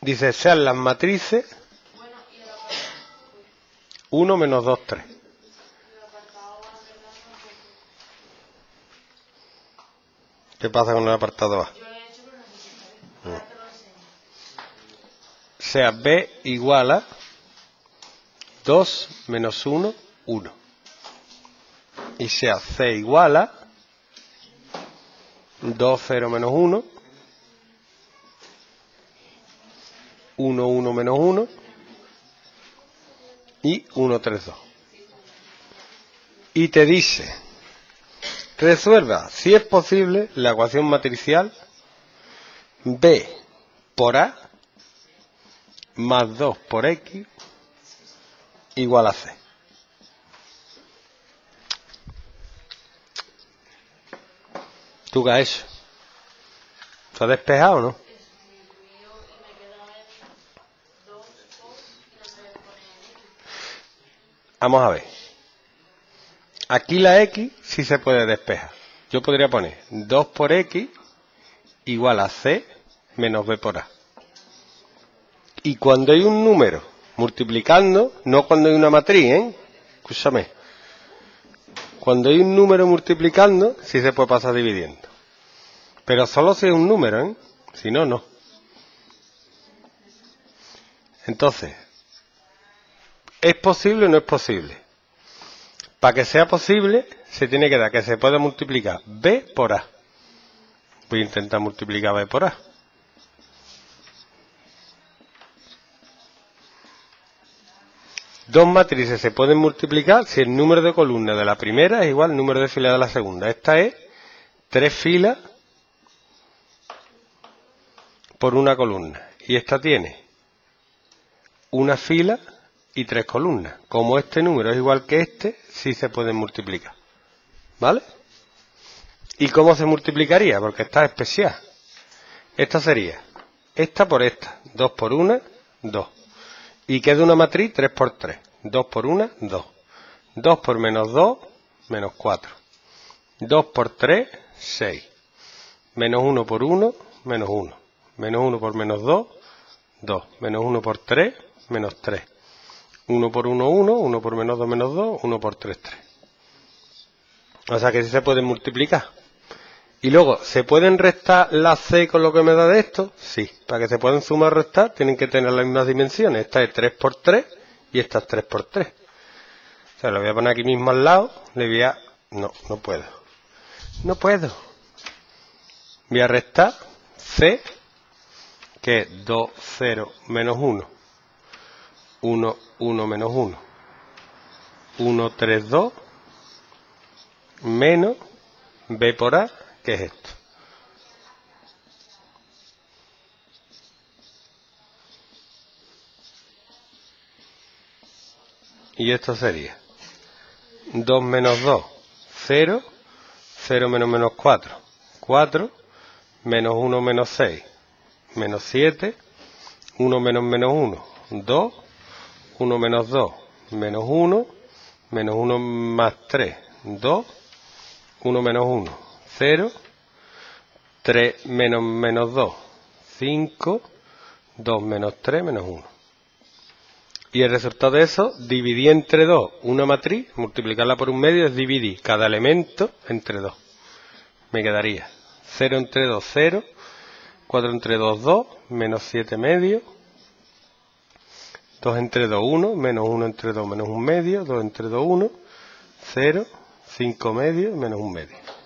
Dice, sean las matrices 1 menos 2, 3. ¿Qué pasa con el apartado A? Sea B igual a 2 menos 1, 1. Y sea C igual a 2, 0 menos 1, 1, 1 menos 1 y 1, 3, 2. Y te dice, resuelva, si es posible, la ecuación matricial B por A más 2 por X igual a C. ¿Tú qué has hecho? ¿Te has despejado o no? Vamos a ver. Aquí la X sí se puede despejar. Yo podría poner 2 por X igual a C menos B por A. Y cuando hay un número multiplicando, no cuando hay una matriz, ¿eh? Escúchame. Cuando hay un número multiplicando, sí se puede pasar dividiendo. Pero solo si es un número, ¿eh? Si no, no. Entonces, ¿es posible o no es posible? Para que sea posible, se tiene que dar que se pueda multiplicar B por A. Voy a intentar multiplicar B por A. Dos matrices se pueden multiplicar si el número de columnas de la primera es igual al número de filas de la segunda. Esta es 3 filas por una columna. Y esta tiene una fila y 3 columnas. Como este número es igual que este, sí se pueden multiplicar. ¿Vale? ¿Y cómo se multiplicaría? Porque esta es especial. Esta sería esta por esta. 2 por 1, 2. Y queda una matriz 3 por 3. 2 por 1, 2. 2 por menos 2, menos 4. 2 por 3, 6. Menos 1 por 1, menos 1. Menos 1 por menos 2, 2. Menos 1 por 3, menos 3. 1 por 1, 1. 1 por menos 2, menos 2. 1 por 3, 3. O sea que sí se pueden multiplicar. Y luego, ¿se pueden restar la C con lo que me da de esto? Sí. Para que se puedan sumar o restar, tienen que tener las mismas dimensiones. Esta es 3 por 3 y esta es 3 por 3. O sea, lo voy a poner aquí mismo al lado. Le voy a... No, no puedo. No puedo. Voy a restar C, que es 2, 0, menos 1. 1, 1, menos 1. 1, 3, 2. Menos B por A. ¿Qué es esto? Y esto sería 2 menos 2, 0, 0 menos menos 4, 4, menos 1 menos 6, menos 7, 1 menos menos 1, 2, 1 menos 2, menos 1 más 3, 2, 1 menos 1. 0, 3 menos menos 2, 5, 2 menos 3 menos 1. Y el resultado de eso, dividir entre 2 una matriz, multiplicarla por un medio es dividir cada elemento entre 2. Me quedaría 0 entre 2, 0, 4 entre 2, 2, menos 7 medio, 2 entre 2, 1 entre 2, menos 1 medio, 2 entre 2, 1, 0, 5 medio, menos 1 medio.